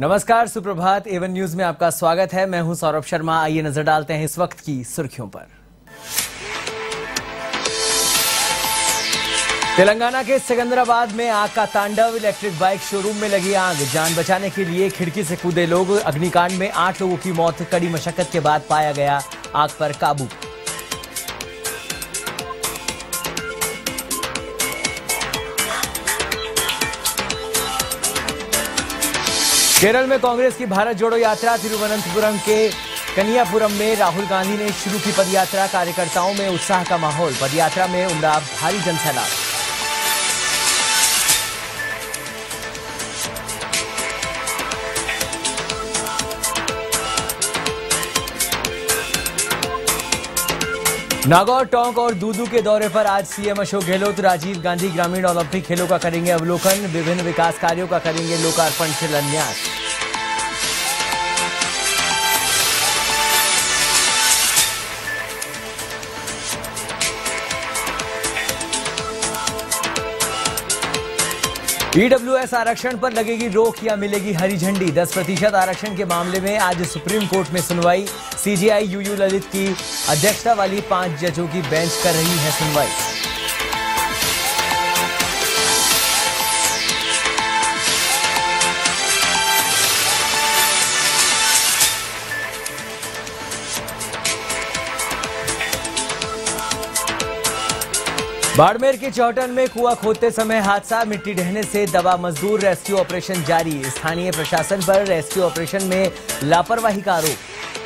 नमस्कार, सुप्रभात Avon news में आपका स्वागत है। मैं हूं सौरभ शर्मा। आइए नजर डालते हैं इस वक्त की सुर्खियों पर। तेलंगाना के सिकंदराबाद में आग का तांडव, इलेक्ट्रिक बाइक शोरूम में लगी आग। जान बचाने के लिए खिड़की से कूदे लोग। अग्निकांड में 8 लोगों की मौत। कड़ी मशक्कत के बाद पाया गया आग पर काबू। केरल में कांग्रेस की भारत जोड़ो यात्रा। तिरुवनंतपुरम के कनियापुरम में राहुल गांधी ने शुरू की पदयात्रा। कार्यकर्ताओं में उत्साह का माहौल। पदयात्रा में उमड़ा भारी जनसैलाब। नागौर, टोंक और दूदू के दौरे पर आज सीएम अशोक गहलोत। राजीव गांधी ग्रामीण ओलंपिक खेलों का करेंगे अवलोकन। विभिन्न विकास कार्यों का करेंगे लोकार्पण, शिलान्यास। ईडब्ल्यूएस आरक्षण पर लगेगी रोक या मिलेगी हरी झंडी। 10% आरक्षण के मामले में आज सुप्रीम कोर्ट में सुनवाई। CJI UU ललित की अध्यक्षता वाली 5 जजों की बेंच कर रही है सुनवाई। बाड़मेर के चौटन में कुआं खोदते समय हादसा। मिट्टी ढहने से दबा मजदूर। रेस्क्यू ऑपरेशन जारी। स्थानीय प्रशासन पर रेस्क्यू ऑपरेशन में लापरवाही का आरोप।